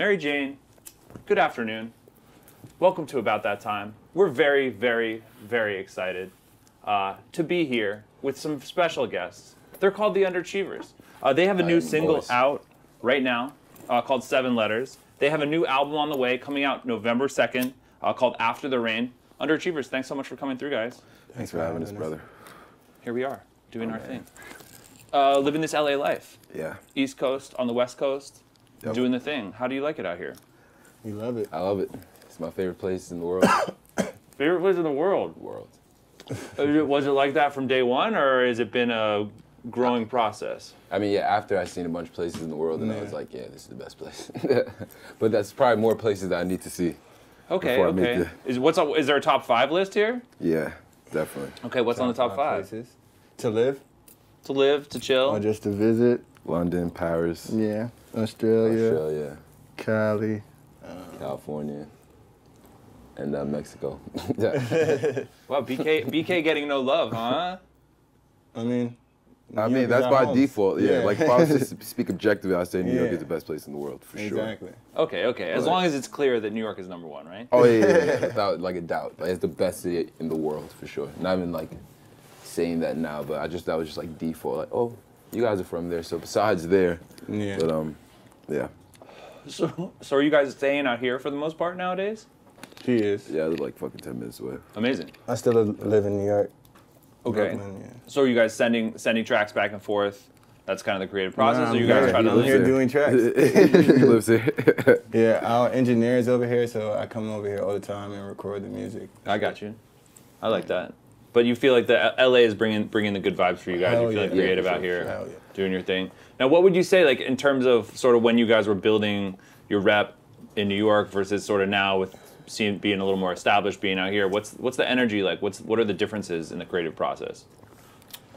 Mary Jane, good afternoon. Welcome to About That Time. We're very, very, very excited to be here with some special guests. They're called The Underachievers. They have a new single out right now called 7 Letters. They have a new album on the way coming out November 2nd called After The Rain. Underachievers, thanks so much for coming through, guys. Thanks for having us, brother. Here we are, doing our thing. Living this LA life. Yeah. East Coast, on the West Coast, doing the thing. How do you like it out here? You love it. I love it. It's my favorite place in the world. Favorite place in the world? Was it like that from day one, or has it been a growing process? I mean, yeah, after I've seen a bunch of places in the world, and I was like, yeah, this is the best place. But that's probably more places that I need to see. Okay, okay. Is there a top 5 list here? Yeah, definitely. Okay, what's on the top 5? Places? To live. To live, to chill. Or just to visit. London, Paris. Yeah. Australia. Cali. California. And Mexico. Wow, BK getting no love, huh? I mean, that's by default. Yeah, like if I was just to speak objectively, I'd say New York is the best place in the world for sure. Exactly. Okay, okay. As long as it's clear that New York is #1, right? Oh yeah. Without like a doubt, like, it's the best city in the world for sure. Not even like saying that now, but I just that was just like default. Like, oh, you guys are from there, so besides there, but yeah. So are you guys staying out here for the most part nowadays? She is. Yeah, I live like fucking 10 minutes away. Amazing. I still live in New York. Okay. Brooklyn, So are you guys sending tracks back and forth? That's kind of the creative process. Are you guys trying to live here doing tracks? He lives here. Yeah, our engineer is over here, so I come over here all the time and record the music. I got you. I like that. But you feel like the LA is bringing the good vibes for you guys. Hell you feel like creative out here, doing your thing. Now, what would you say, like in terms of sort of when you guys were building your rep in New York versus sort of now with being a little more established, being out here? What's the energy like? What are the differences in the creative process?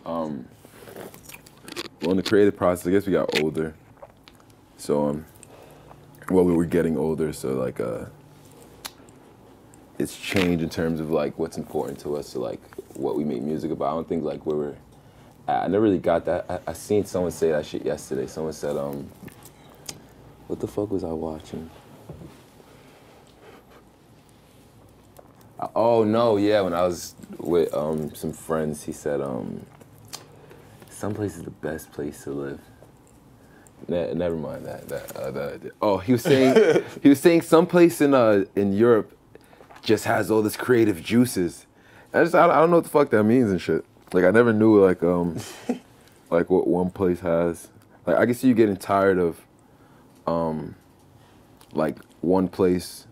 Well, in the creative process, I guess we got older. So well, we were getting older, so like it's changed in terms of like what's important to us, to like what we make music about. I don't think like we were. I never really got that. I seen someone say that shit yesterday. Someone said, what the fuck was I watching? Oh no, yeah, when I was with some friends, he said, someplace is the best place to live. Never mind that idea. Oh, he was saying someplace in Europe just has all this creative juices. I don't know what the fuck that means and shit. Like I never knew like like what one place has. Like I can see you getting tired of like one place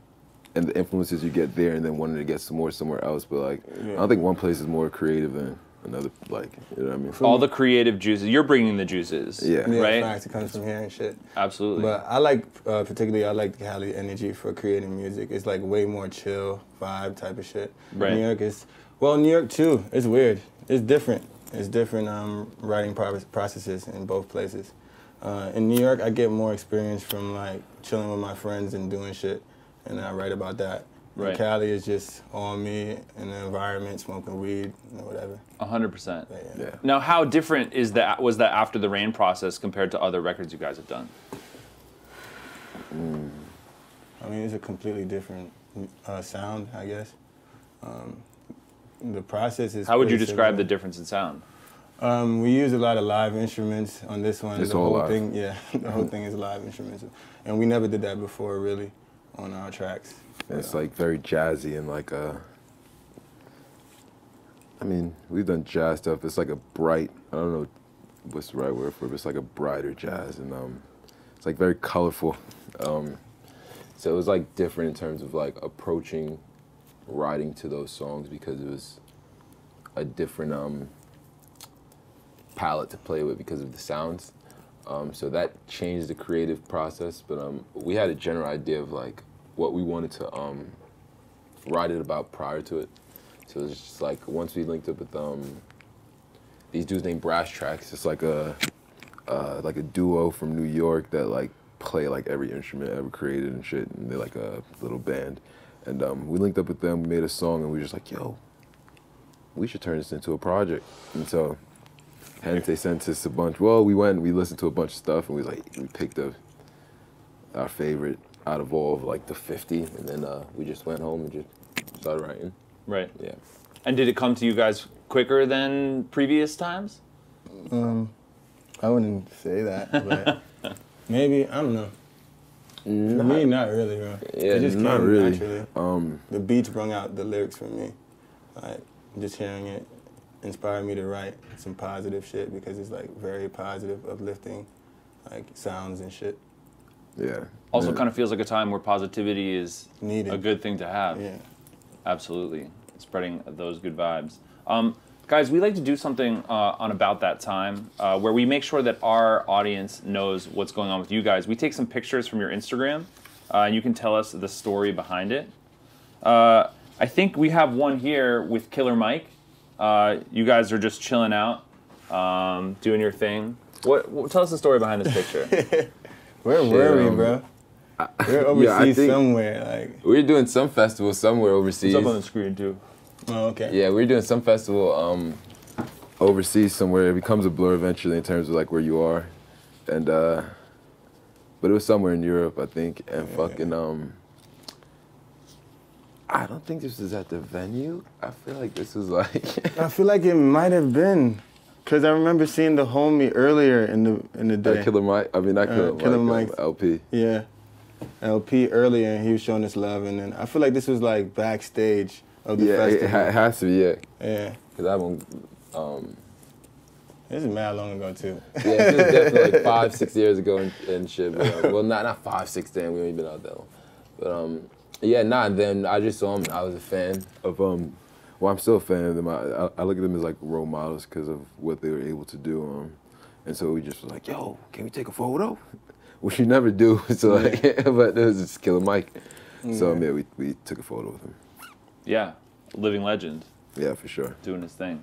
and the influences you get there, and then wanting to get some more somewhere else. But like, I don't think one place is more creative than another. Like, you know what I mean? All the creative juices. You're bringing the juices. Yeah, right. Facts, it comes from here and shit. Absolutely. But I like, particularly, I like the Cali energy for creating music. It's like way more chill vibe type of shit. Right. New York is, well, New York too. It's weird. It's different. It's different writing processes in both places. In New York, I get more experience from like chilling with my friends and doing shit. And I write about that. Right. Cali is just on me in the environment, smoking weed and whatever. 100%. Yeah. Now, how different is that? Was that After the Rain process compared to other records you guys have done? I mean, it's a completely different sound, I guess. The process is. How would you describe the difference in sound? We use a lot of live instruments on this one. It's all live. Yeah, the whole thing is live instruments, and we never did that before, really. On our tracks. It's like very jazzy and like I mean, we've done jazz stuff. It's like a bright, I don't know what's the right word for it, but it's like a brighter jazz, and it's like very colorful. So it was like different in terms of like approaching writing to those songs, because it was a different palette to play with because of the sounds. So that changed the creative process, but we had a general idea of like what we wanted to write it about prior to it. So it's just like once we linked up with these dudes named Brass Tracks. It's like a duo from New York that like play like every instrument ever created and shit, and they're like a little band. And we linked up with them, we made a song, and we were just like, yo, we should turn this into a project. And so. Hence, they sent us a bunch. Well, we went and we listened to a bunch of stuff, and we picked up our favorite out of all of like the 50, and then we just went home and just started writing. Right. Yeah. And did it come to you guys quicker than previous times? I wouldn't say that, but maybe, I don't know. For me, not really, bro. Yeah, it just came really naturally. The beats brought out the lyrics for me. Like, just hearing it inspired me to write some positive shit because it's like very positive, uplifting, like sounds and shit. Yeah. Also, kind of feels like a time where positivity is needed. A good thing to have. Yeah. Absolutely, spreading those good vibes. Guys, we like to do something on About That Time where we make sure that our audience knows what's going on with you guys. We take some pictures from your Instagram, and you can tell us the story behind it. I think we have one here with Killer Mike. You guys are just chilling out, doing your thing. What? Tell us the story behind this picture. Where were we, bro? We're overseas somewhere. Like, we're doing some festival somewhere overseas. It's up on the screen, too. Oh, okay. Yeah, we're doing some festival overseas somewhere. It becomes a blur eventually in terms of like where you are. And but it was somewhere in Europe, I think. And fucking I don't think this was at the venue. I feel like this was like I feel like it might have been. Cause I remember seeing the homie earlier in the day. That Killer Mike, I mean not Killer Mike, LP. Yeah. LP earlier, and he was showing us love, and then I feel like this was like backstage of the festival. It has to be, yeah. Yeah. Because I haven't... This is mad long ago, too. Yeah, it was definitely like 5, 6 years ago and shit. But, well, not 5, 6, damn, we haven't been out that long. But, yeah, and then I just saw him, and I was a fan of... well, I'm still a fan of them. I look at them as, like, role models because of what they were able to do. And so we just was like, yo, can we take a photo? Which you never do. So, like, but it was just Killer Mike. Yeah. So, yeah, we took a photo with him. Yeah, living legend. Yeah, for sure. Doing his thing.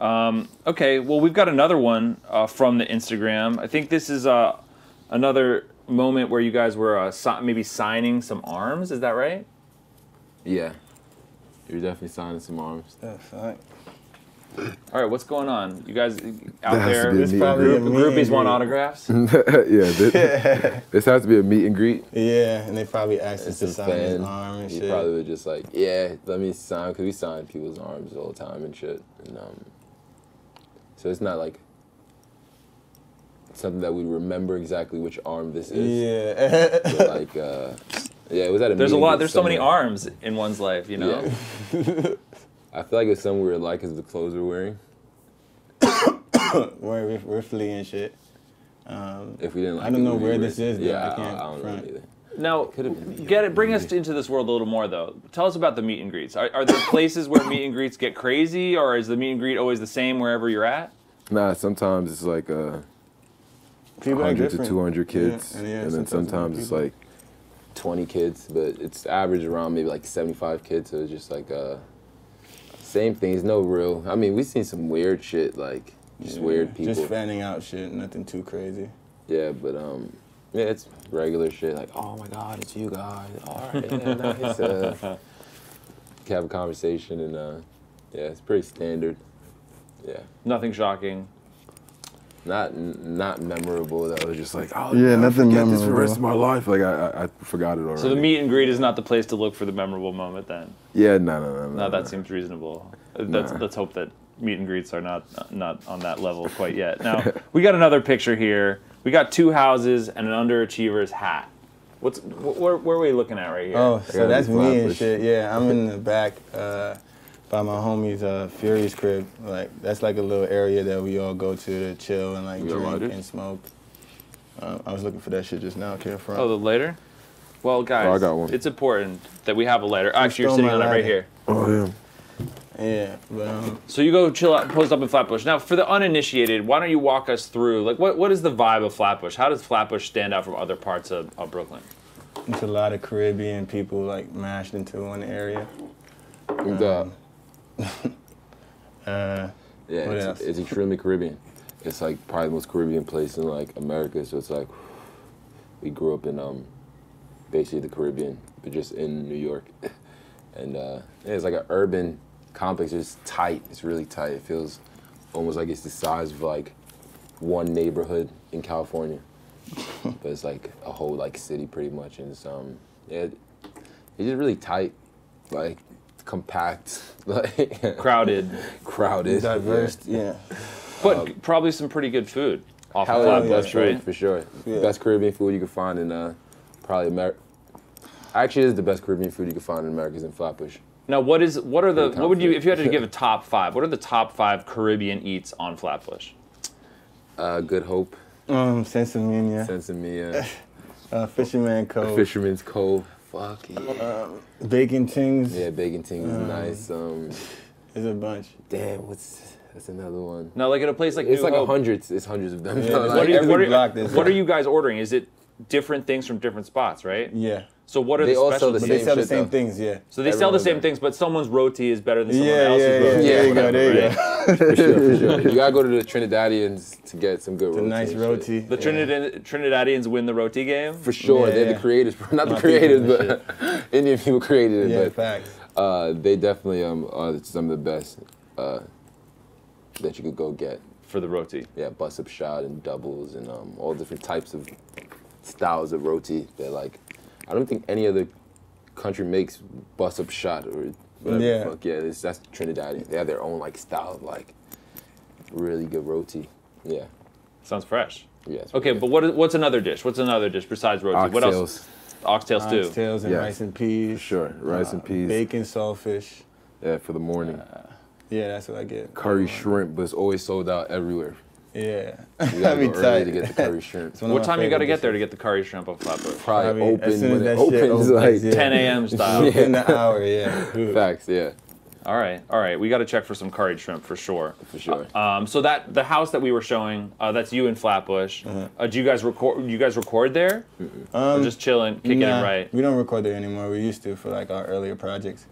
Okay, well, we've got another one from the Instagram. I think this is another moment where you guys were maybe signing some arms. Is that right? Yeah, you're definitely signing some arms. That's right. All right, what's going on? You guys out there, this probably groupies want autographs? This has to be a meet and greet. Yeah, and they probably asked us to sign his arm and shit. You probably were just like, yeah, let me sign, because we sign people's arms all the time and shit. And, so it's not like something that we remember exactly which arm this is. Yeah. But like, yeah, it was at a meet and greet. There's so many arms in one's life, you know? Yeah. I feel like it's something we were like is the clothes we're wearing. we're fleeing shit. If we didn't like I don't know where this is. Yeah, I can't front. Know either. Now, bring us into this world a little more, though. Tell us about the meet and greets. Are there places where meet and greets get crazy, or is the meet and greet always the same wherever you're at? Nah, sometimes it's like 100 to 200 kids, and then sometimes it's like 20 kids, but it's average around maybe like 75 kids, so it's just like... Same things, no real. I mean, we seen some weird shit, like just weird people. Just fanning out shit, nothing too crazy. Yeah, but yeah, it's regular shit. Like, oh my God, it's you guys. All right, yeah, nice. Have a conversation, and yeah, it's pretty standard. Yeah. Nothing shocking. Not memorable. That was just like, oh yeah, nothing memorable. This for the rest of my life. Like I forgot it already. So the meet and greet is not the place to look for the memorable moment, then. Yeah, no. That seems reasonable. Let's hope that meet and greets are not on that level quite yet. Now we got another picture here. We got two houses and an underachiever's hat. Where are we looking at right here? Oh, so that's me and shit. Yeah, I'm in the back by my homie's Fury's crib. Like that's like a little area that we all go to chill and like drink and smoke. I was looking for that shit just now. Oh, the lighter? Well, guys, I got one. It's important that we have a lighter. Actually, you're sitting on it right here. Oh, yeah. Yeah. But, so you go chill out, post up in Flatbush. Now, for the uninitiated, why don't you walk us through, like, what is the vibe of Flatbush? How does Flatbush stand out from other parts of Brooklyn? It's a lot of Caribbean people, like, mashed into one area. Yeah, it's extremely Caribbean. It's like probably the most Caribbean place in like America. So it's like we grew up in basically the Caribbean, but just in New York. And yeah, it's like an urban complex. It's tight. It's really tight. It feels almost like it's the size of like one neighborhood in California, but it's like a whole like city pretty much. And it's It's just really tight, like compact, like crowded, diverse. Yeah, but probably some pretty good food off of Flatbush, right? For sure, yeah. Best Caribbean food you can find in probably America. Actually, it is the best Caribbean food you can find in America is in Flatbush. Now, what would you, if you had to give a top five? What are the top five Caribbean eats on Flatbush? Good Hope. Sensimilla. Fisherman Cove. Fisherman's Cove. Fuck yeah. Bacon Tings. Yeah, Bacon Tings is nice. There's a bunch. Damn, that's another one. Now, like at a place like it's New Hope, it's hundreds of them. Yeah, what are you guys ordering? Is it different things from different spots, right? Yeah. So what are they they sell the same things, yeah. So they sell the same things, but someone's roti is better than someone else's roti. Yeah, there you go. For sure, for sure. You gotta go to the Trinidadians to get some good roti. Nice roti. The Trinidadians win the roti game? For sure, yeah, they're the creators. Not the creators, but Indian people created it. Yeah, but, facts. They definitely are some of the best that you could go get. For the roti? Yeah, bus-up shot and doubles and all different types of styles of roti. They're like... I don't think any other country makes bus-up shot or whatever the fuck. Yeah, that's Trinidadian. They have their own like style of like really good roti. Yeah. Sounds fresh. Yeah. Okay, but what's another dish? What's another dish besides roti? Oxtails. What else? Oxtails too. Oxtails and rice and peas. For sure. Rice and peas. Bacon saltfish. Yeah, for the morning. Yeah, that's what I get. Curry shrimp, but it's always sold out everywhere. Yeah, that'd be tight. To get the curry shrimp. What time you got to get there to get the curry shrimp on Flatbush? Probably open when it opens, like 10 a.m. style. In the hour, yeah. Facts, yeah. All right, we got to check for some curry shrimp for sure. For sure. So that the house that we were showing, that's you in Flatbush. Do you guys record? Do you guys record there? Just chilling, kicking it right. We don't record there anymore. We used to for like our earlier projects,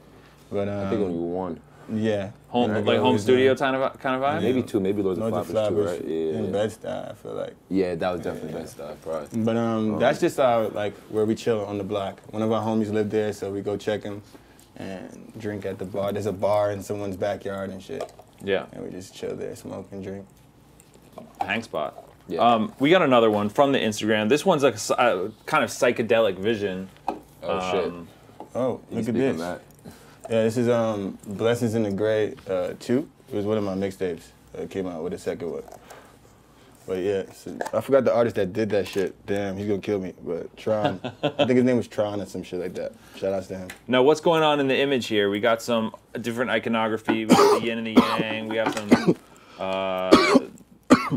but I think only one. Yeah, home studio kind of vibe. Maybe two, maybe Lords of Flatbush, right? Yeah, and Best I feel like. Yeah, that was definitely Best probably. But that's just our like where we chill on the block. One of our homies lived there, so we go check him and drink at the bar. There's a bar in someone's backyard and shit. Yeah, and we just chill there, smoke and drink. Hang spot. Yeah. We got another one from the Instagram. This one's like a kind of psychedelic vision. Oh shit! Oh, look at this. Yeah, this is Blessings in the Gray 2. It was one of my mixtapes. It came out with a second one. But yeah, I forgot the artist that did that shit. Damn, he's gonna kill me. But Tron, I think his name was Tron or some shit like that. Shout outs to him. Now, what's going on in the image here? We got some different iconography. We got the yin and the yang. We have some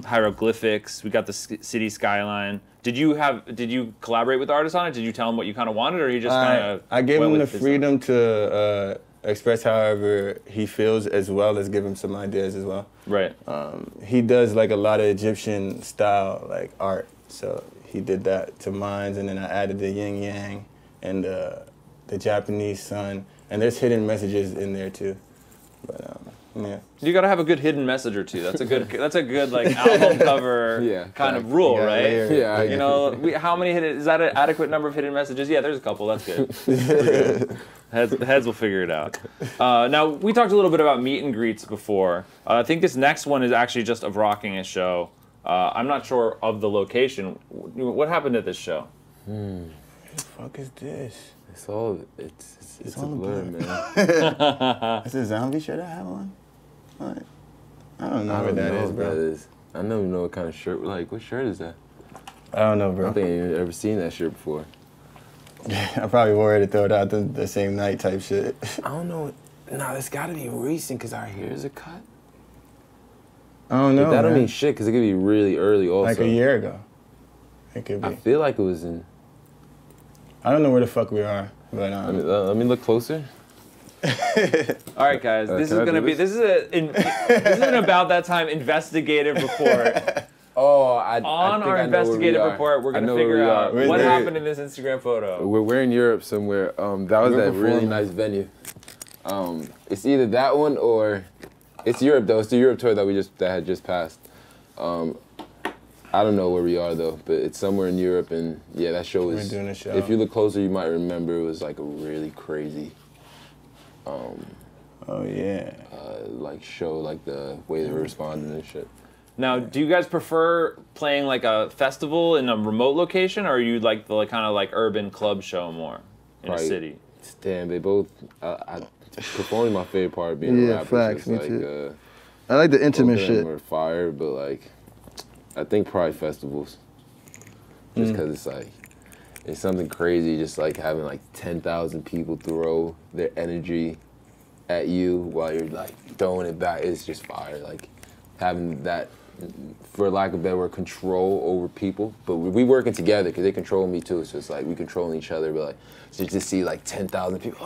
hieroglyphics. We got the city skyline. Did you collaborate with the artist on it? Did you tell him what you kind of wanted, or you just kind of? I gave him the freedom to express however he feels, as well as give him some ideas as well. Right. He does like a lot of Egyptian style like art, so he did that to mine, and then I added the yin yang and the Japanese sun, and there's hidden messages in there too. But yeah. You gotta have a good hidden message or two. That's a good. That's a good like album cover kind of rule, right? Yeah. You know, how many hidden? Is that an adequate number of hidden messages? Yeah, there's a couple. That's good. Heads will figure it out. Now we talked a little bit about meet and greets before. I think this next one is actually just of rocking a show. I'm not sure of the location. What happened at this show? What the fuck is this? It's all. It's all a blur, man. Is it a zombie shirt I have on? Like, I don't know what that is, bro. I don't even know what kind of shirt. Like, what shirt is that? I don't know, bro. I don't think I've ever seen that shirt before. I probably wore it to throw it out the same night type shit. I don't know. Nah, it's got to be recent because our hair's a cut. I don't know. But that don't mean shit because it could be really early also. Like a year ago. It could be. I feel like it was in... I don't know where the fuck we are. But, let me look closer. All right, guys. This is gonna be this is an About That Time investigative report. Oh, on our investigative report, we're gonna figure out what happened in this Instagram photo. We're in Europe somewhere. That was a really nice venue. It's either that one or it's Europe though. It's the Europe tour that had just passed. I don't know where we are though, but it's somewhere in Europe, and yeah, that show was. We're doing a show. If you look closer, you might remember it was like a really crazy. Like show like the way they were responding and shit. Now, do you guys prefer playing like a festival in a remote location, or are you like the kind of like urban club show more? in the city. Damn, they both. Performing my favorite part being a rapper. Yeah, facts. Me too. I like the intimate shit. Or fire, but like, I think probably festivals, just because it's like, it's something crazy. Just like having like 10,000 people throw their energy at you while you're like throwing it back. It's just fire. Like having that, for lack of better word, control over people. But we working together because they control me too. So it's like we controlling each other. But like to see like 10,000 people,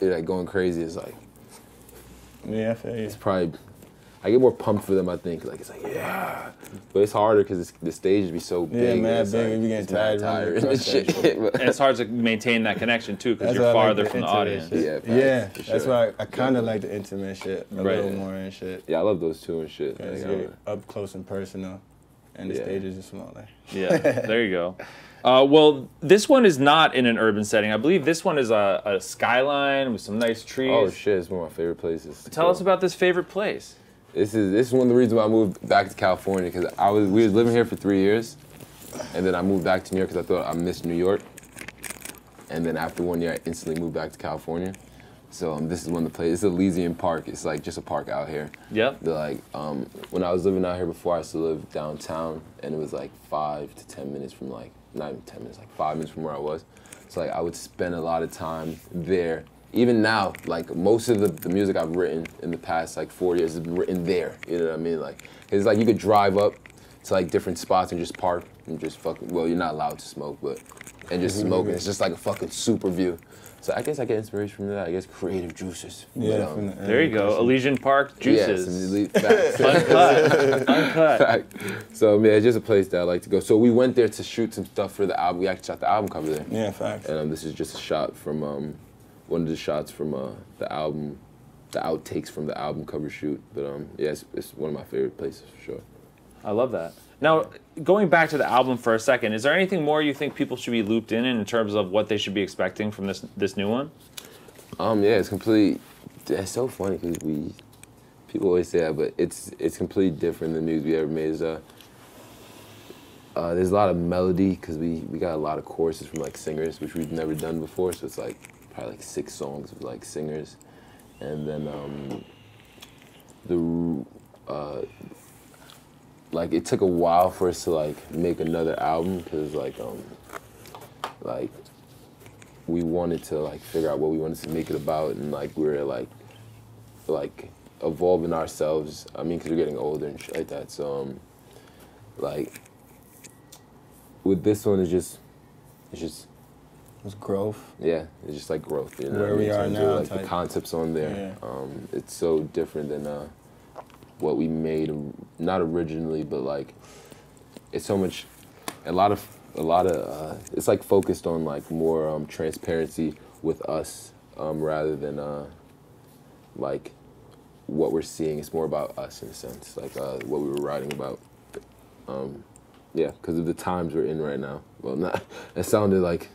they're like going crazy. It's like, yeah, I feel you. It's probably. I get more pumped for them, I think. Like, it's like, yeah. But it's harder because the stage be so big. Yeah, man, big. You getting tired. And it's hard to maintain that connection, too, because you're farther from the audience. Yeah, that's why I kind of like the intimate shit a little more and shit. Yeah, I love those two and shit. Like, you're up close and personal, and the stage is just smaller. Yeah, there you go. Well, this one is not in an urban setting. I believe this one is a skyline with some nice trees. Oh, shit, it's one of my favorite places. Tell us about this favorite place. This is one of the reasons why I moved back to California, because we was living here for 3 years, and then I moved back to New York because I thought I missed New York. And then after 1 year, I instantly moved back to California. So this is one of the places. It's Elysian Park. It's like just a park out here. Yep. Like when I was living out here before, I used to live downtown, and it was like 5 to 10 minutes from like, not even 10 minutes, like 5 minutes from where I was. So like I would spend a lot of time there. Even now, like, most of the music I've written in the past, like, 4 years has been written there, you know what I mean? Like, it's like you could drive up to, like, different spots and just park and just fucking, well, you're not allowed to smoke, but, and just smoke, and it's just like a fucking super view. So I guess I get inspiration from that, I guess, creative juices. Yeah, but, there you go, Elysian Park juices. Yeah, Uncut. Fact. So, man, it's just a place that I like to go. So we went there to shoot some stuff for the album. We actually shot the album cover there. Yeah, facts. And this is just a shot from, one of the shots from the album, the outtakes from the album cover shoot. But yeah, it's one of my favorite places for sure. I love that. Now, going back to the album for a second, is there anything more you think people should be looped in terms of what they should be expecting from this new one? Yeah, it's completely, it's so funny because people always say that, but it's completely different than music we ever made. There's a lot of melody because we got a lot of choruses from like singers, which we've never done before, so it's like, probably like 6 songs with like singers, and then like it took a while for us to like make another album because like we wanted to like figure out what we wanted to make it about, and like we were like evolving ourselves. I mean, because we're getting older and shit like that. So like with this one, it's just. It's growth. Yeah, it's just like growth. You know? Where we are now. Like the concepts on there. Yeah. It's so different than what we made, not originally, but like it's so much, a lot of it's like focused on like more transparency with us rather than like what we're seeing. It's more about us in a sense, like what we were writing about. Yeah, because of the times we're in right now. Well, not, it sounded like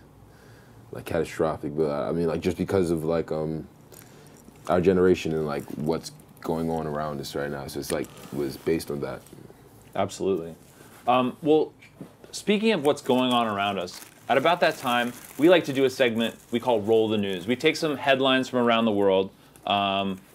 catastrophic, but I mean, like just because of like our generation and like what's going on around us right now, so it's like was based on that. Absolutely. Well, speaking of what's going on around us, at about that time, we like to do a segment we call Roll the News. We take some headlines from around the world,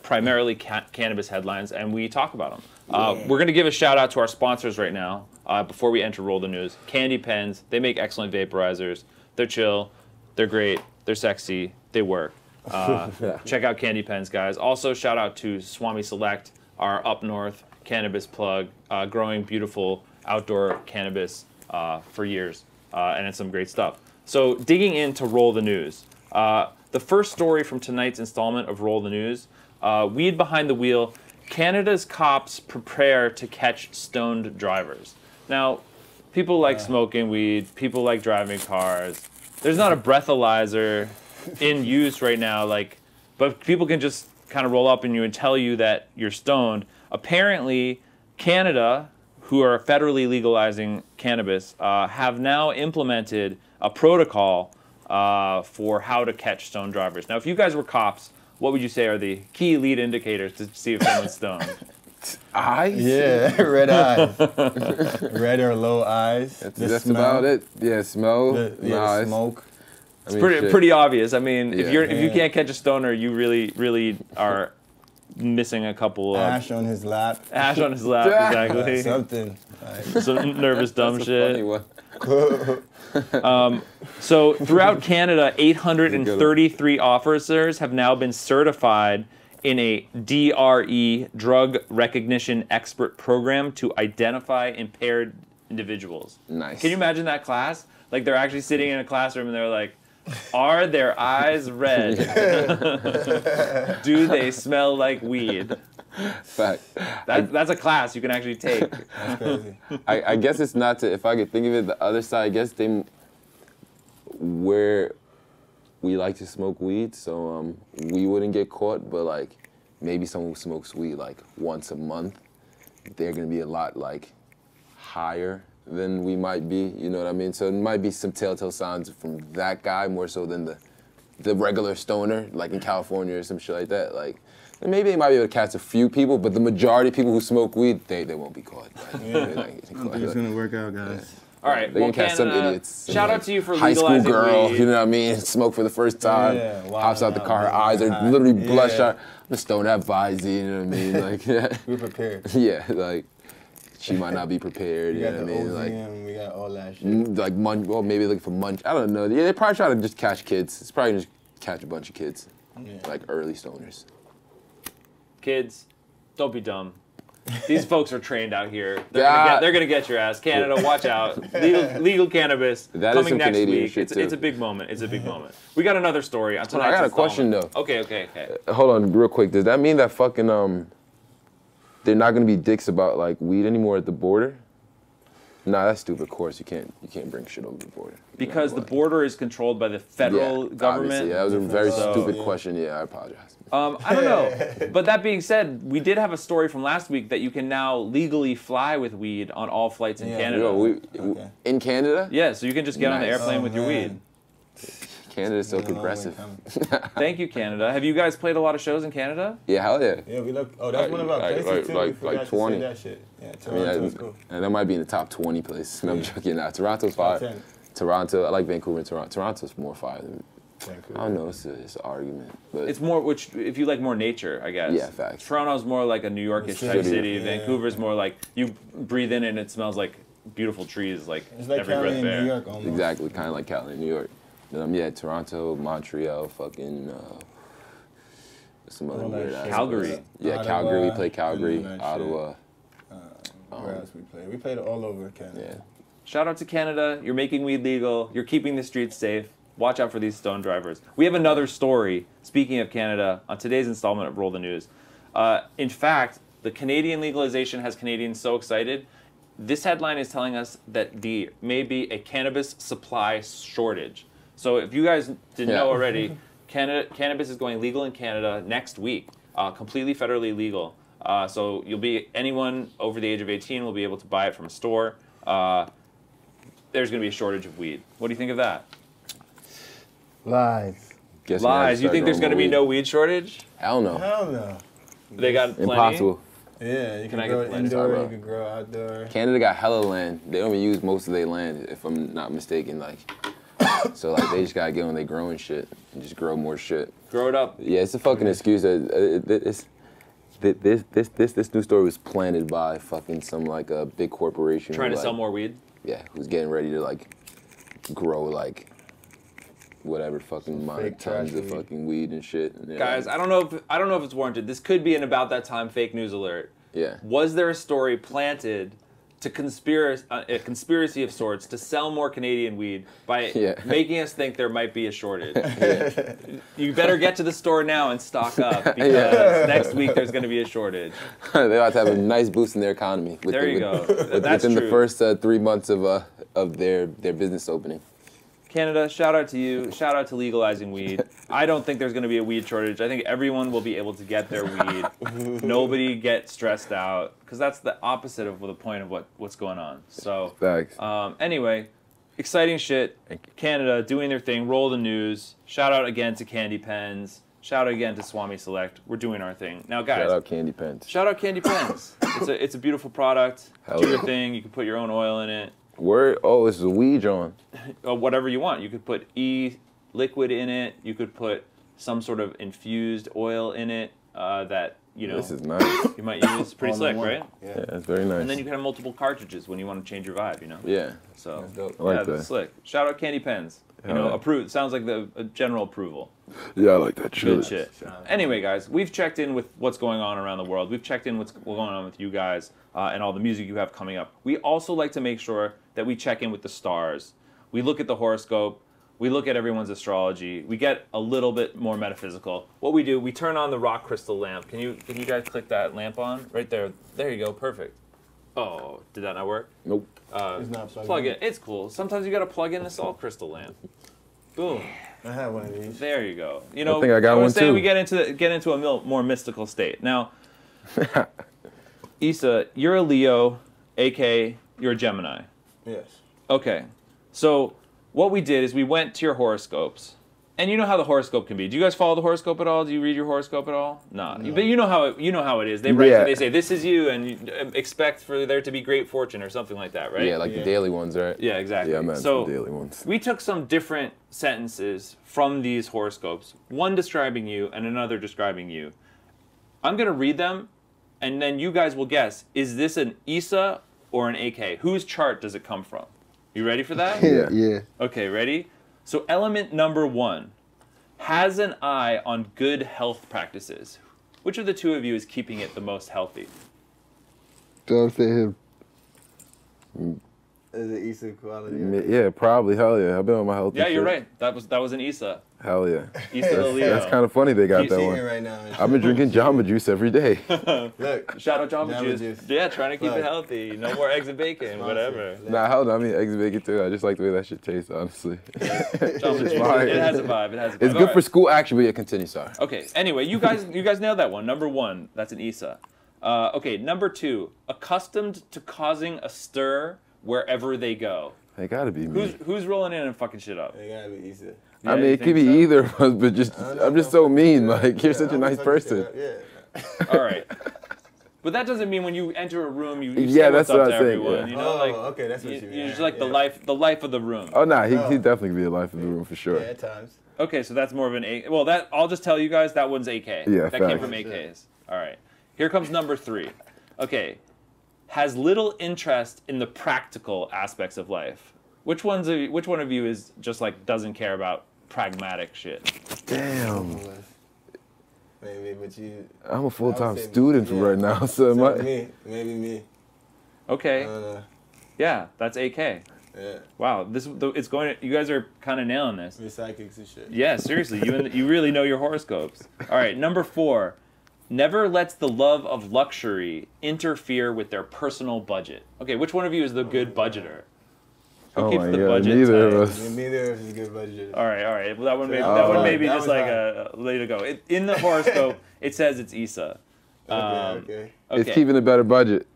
primarily cannabis headlines, and we talk about them. We're going to give a shout out to our sponsors right now before we enter Roll the News. Candy Pens, they make excellent vaporizers. They're chill. They're great, they're sexy, they work. Check out Candy Pens, guys. Also, shout out to Swami Select, our up north cannabis plug, growing beautiful outdoor cannabis for years, and it's some great stuff. So digging into Roll the News. The first story from tonight's installment of Roll the News, weed behind the wheel, Canada's cops prepare to catch stoned drivers. Now, people like smoking weed, people like driving cars. There's not a breathalyzer in use right now, like, but people can just kind of roll up on you and tell you that you're stoned. Apparently, Canada, who are federally legalizing cannabis, have now implemented a protocol for how to catch stoned drivers. Now, if you guys were cops, what would you say are the key lead indicators to see if someone's stoned? Eyes? Yeah, red eyes. Red or low eyes. That's about it. Yeah, smell. The smoke. It's pretty obvious. I mean, yeah. If you can't catch a stoner, you really are missing a couple. Ash on his lap. Ash on his lap, exactly. Something. Like. Some nervous dumb shit. Funny one. So throughout Canada, 833 officers have now been certified in a DRE, Drug Recognition Expert Program, to identify impaired individuals. Nice. Can you imagine that class? Like they're actually sitting in a classroom and they're like, are their eyes red? Do they smell like weed? Fact. That's a class you can actually take. That's crazy. I guess it's not to, if I could think of it, the other side, I guess they, where we like to smoke weed, so we wouldn't get caught, but like maybe someone who smokes weed like once a month, they're gonna be a lot like higher than we might be, you know what I mean? So it might be some telltale signs from that guy more so than the regular stoner, like in California or some shit like that. Like, and maybe they might be able to catch a few people, but the majority of people who smoke weed, they won't be caught. Like, yeah. It's gonna work out, guys. Yeah. All right, they can catch some idiots. Shout out to you for legalizing weed. High school girl, you know what I mean? Smoke for the first time, hops out the car, her eyes are literally bloodshot. I'm just throwing that Visey, you know what I mean? Like, yeah. We're prepared. Yeah, like. She might not be prepared, you know what I mean? Like, we got all that shit. Like, well, maybe looking for munch. I don't know. Yeah, they probably try to just catch kids. It's probably just catch a bunch of kids, like early stoners. Kids, don't be dumb. These folks are trained out here. They're gonna get your ass. Canada, watch out. Legal cannabis coming next week. It's a big moment. It's a big moment. We got another story. I got a question though. Okay. Hold on, real quick. Does that mean that fucking they're not gonna be dicks about like weed anymore at the border? Nah, that's stupid. Of course, you can't bring shit over the border. Because the border is controlled by the federal government. Yeah, that was a very stupid question. Yeah, I apologize. I don't know. But that being said, we did have a story from last week that you can now legally fly with weed on all flights in Canada. In Canada? Yeah, so you can just get on the airplane with your weed. Canada's so progressive. Thank you, Canada. Have you guys played a lot of shows in Canada? Yeah, hell yeah. Yeah, we love. Oh, that's one of our places too. Like 20. That shit. Yeah, Toronto's cool. And that might be in the top 20 places. No, I'm joking. Nah, Toronto's fire. Toronto. I like Vancouver and Toronto. Toronto's more fire than Vancouver. I don't know. It's an argument. But it's more. Which, if you like more nature, I guess. Yeah, facts. Toronto's more like a New Yorkish type city. Yeah. Vancouver's more like you breathe in and it smells like beautiful trees. Like it's like every breath there. New York almost. Exactly. Kind of like Cali in New York. Yeah, Toronto, Montreal, fucking some other weird ass. Calgary. Yeah, Ottawa, Calgary. We played Calgary, Ottawa. Where else we played? We played all over Canada. Yeah. Shout out to Canada. You're making weed legal. You're keeping the streets safe. Watch out for these stone drivers. We have another story, speaking of Canada, on today's installment of Roll the News. In fact, the Canadian legalization has Canadians so excited. This headline is telling us that there may be a cannabis supply shortage. So if you guys didn't know already, cannabis is going legal in Canada next week, completely federally legal. So anyone over the age of 18 will be able to buy it from a store. There's going to be a shortage of weed. What do you think of that? Lies. Lies. You think there's going to be no weed shortage? Hell no. Hell no. They got plenty? Impossible. Yeah, you can grow indoor, you can grow outdoor. Canada got hella land. They don't even use most of their land, if I'm not mistaken. Like. So like they just gotta get on their growing shit and just grow more shit. Grow it up. Yeah, it's a fucking excuse. This new story was planted by fucking some like a big corporation trying to sell more weed. Yeah, who's getting ready to like grow like whatever fucking tons of fucking weed and shit. Yeah. Guys, I don't know if it's warranted. This could be an About That Time fake news alert. Yeah. Was there a story planted? A conspiracy of sorts to sell more Canadian weed by making us think there might be a shortage. Yeah. You better get to the store now and stock up because next week there's going to be a shortage. They ought to have a nice boost in their economy. Within the first 3 months of their business opening. Canada, shout out to you. Shout out to legalizing weed. I don't think there's going to be a weed shortage. I think everyone will be able to get their weed. Nobody get stressed out because that's the opposite of the point of what's going on. So, anyway, exciting shit. Canada doing their thing. Roll the news. Shout out again to Candy Pens. Shout out again to Swami Select. We're doing our thing now, guys. Shout out Candy Pens. Shout out Candy Pens. It's a beautiful product. Do your thing. You can put your own oil in it. Where? Oh, it's the weed, John. Whatever you want. You could put liquid in it. You could put some sort of infused oil in it that, you know, this is nice. You might use. It's pretty slick, right? Yeah, it's very nice. And then you can have multiple cartridges when you want to change your vibe, you know? Yeah. So that's dope. I like that. That's slick. Shout out Candy Pens. You know, approved. Sounds like the general approval. Yeah, I like that shit. Good shit. Anyway, guys, we've checked in with what's going on around the world. We've checked in what's going on with you guys and all the music you have coming up. We also like to make sure that we check in with the stars. We look at the horoscope. We look at everyone's astrology. We get a little bit more metaphysical. What we do, we turn on the rock crystal lamp. Can you guys click that lamp on? Right there. There you go. Perfect. Oh, did that not work? Nope. It's not plug in. It's cool. Sometimes you gotta plug in a salt crystal lamp. Boom. I have one of these. There you go. You know, I think I got one too. We get into a more mystical state. Now, Issa, you're a Leo, aka you're a Gemini. Yes. Okay. So what we did is we went to your horoscopes. And you know how the horoscope can be. Do you guys follow the horoscope at all? Do you read your horoscope at all? Nah. No. But you know how it is. They write, they say, this is you, and you expect for there to be great fortune or something like that, right? Yeah, like the daily ones, right? Yeah, exactly. Yeah, man, so the daily ones. We took some different sentences from these horoscopes, one describing you and another describing you. I'm going to read them, and then you guys will guess, is this an Issa or an AK? Whose chart does it come from? You ready for that? Yeah. Yeah. Okay, ready? So element number one, has an eye on good health practices. Which of the two of you is keeping it the most healthy? Don't say him. Is it Issa quality? Yeah, probably. Hell yeah. I've been on my healthy. Yeah, you're right. That was an Issa. Hell yeah. Issa the Leo. That's kind of funny they got that one. Right now, I've been drinking Jamba Juice every day. Look, shout out Jamba Juice. Yeah, trying to keep it healthy. No more eggs and bacon, whatever. Nah, hell no. I mean eggs and bacon too. I just like the way that shit tastes, honestly. Jamba Juice. It has a vibe. It has a vibe. It's good for school, actually. But it continues. Sorry. Okay. Anyway, you guys nailed that one. Number one, that's an Issa. Okay. Number two, accustomed to causing a stir wherever they go. They gotta be me. Who's rolling in and fucking shit up? They gotta be Issa. Yeah, I mean, it could be either of us, but just I'm just so mean. Like, you're such a nice person. Yeah. All right. But that doesn't mean when you enter a room, you say what's up to everyone. You know, like, okay, that's what you mean. You're just like the life of the room. Oh, nah, he definitely could be the life of the room for sure. Yeah, at times. Okay, so that's more of an A. Well, I'll just tell you guys that one's AK. Yeah, that came from AKs. All right. Here comes number three. Okay. Has little interest in the practical aspects of life. Which one of you is just like doesn't care about pragmatic shit? Damn. Maybe, but you. I'm a full-time student right now, so maybe me. Okay. Yeah, that's AK. Yeah. Wow, it's going. You guys are kind of nailing this. We're psychics and shit. Yeah, seriously, you really know your horoscopes. All right, number four. Never lets the love of luxury interfere with their personal budget. Okay, which one of you is the good budgeter? Who keeps the budget? Neither of us. Neither of us is a good budgeter. All right. Well, that one may be just like a way to go. In the horoscope, it says it's Issa. Okay. It's keeping a better budget,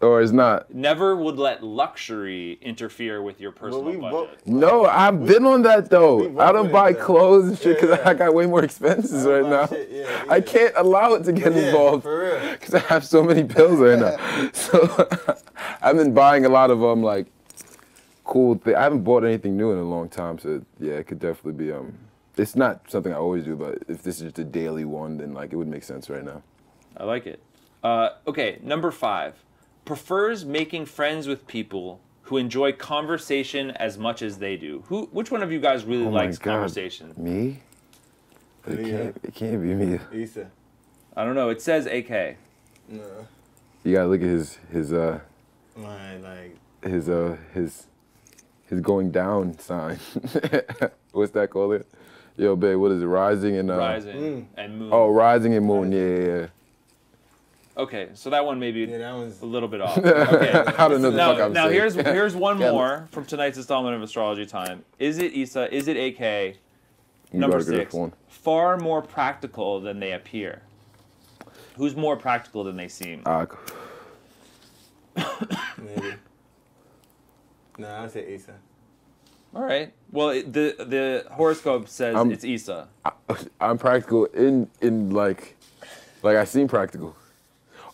or it's not. Never would let luxury interfere with your personal budget. No, I've been on that though. I don't buy clothes and shit because I got way more expenses right now. I can't allow it to get involved because I have so many bills right now. So I've been buying a lot of them like. Cool thing. I haven't bought anything new in a long time, so yeah, it could definitely be. It's not something I always do, but if this is just a daily one, then like it would make sense right now. I like it. Okay, number five, prefers making friends with people who enjoy conversation as much as they do. Which one of you guys really likes conversation? Me? It can't be me. Issa. I don't know. It says AK. No. You gotta look at his going down sign. What's that called? Yo, babe, what is it? Rising and moon. Oh, rising and moon. Yeah. Okay, so that one maybe a little bit off. Okay. I don't know the fuck I'm saying. Now here's one more from tonight's installment of Astrology Time. Is it Issa? Is it AK? Number six. Far more practical than they appear. Who's more practical than they seem? Maybe. No, I'd say Issa. All right. Well, the horoscope says it's Issa. I'm practical in like I seem practical.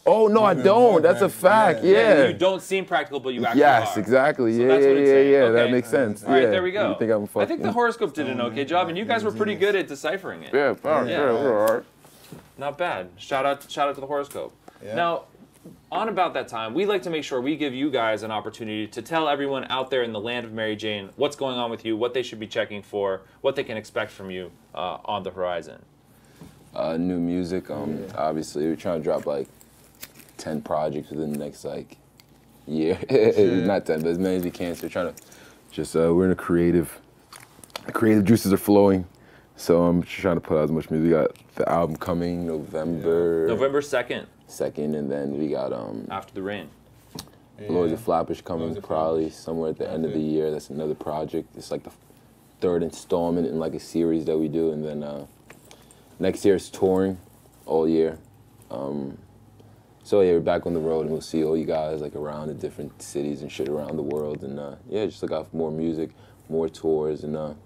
Oh, no, I don't. That's a fact. Yeah. You don't seem practical, but you actually are. Yes, exactly. So yeah. Okay. That makes sense. All right, there we go. I think the horoscope did an okay job, and you guys were pretty good at deciphering it. Yeah, we're all right. Not bad. Shout out to the horoscope. Yeah. Now, on about that time, we like to make sure we give you guys an opportunity to tell everyone out there in the land of Mary Jane what's going on with you, what they should be checking for, what they can expect from you on the horizon. New music. Obviously, we're trying to drop like 10 projects within the next like year. Not 10, but as many as we can. So we're trying to just we're in a creative juices are flowing. So I'm trying to put out as much music. We got the album coming November 2nd, and then we got After the Rain. Lloyd's of Flatbush coming probably somewhere at the end of the year. That's another project. It's like the third installment in like a series that we do, and then next year it's touring all year. So yeah, we're back on the road, and we'll see all you guys like around the different cities and shit around the world, and yeah, just look out for more music, more tours, and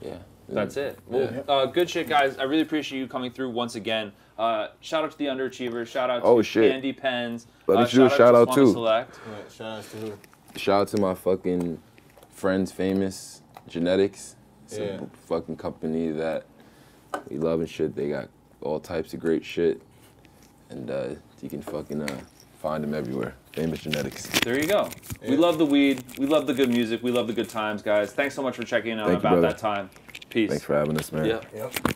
yeah. That's it. Well, good shit, guys. I really appreciate you coming through once again. Shout out to The Underachievers. Shout out to Candy Pens. Shout out to Swami Select. Right, shout out to who? Shout out to my fucking friends, Famous Genetics. It's a fucking company that we love and shit. They got all types of great shit. And you can fucking find them everywhere. Famous Genetics. There you go. Yeah. We love the weed. We love the good music. We love the good times, guys. Thanks so much for checking out About That Time. Peace. Thanks for having us, man. Yeah.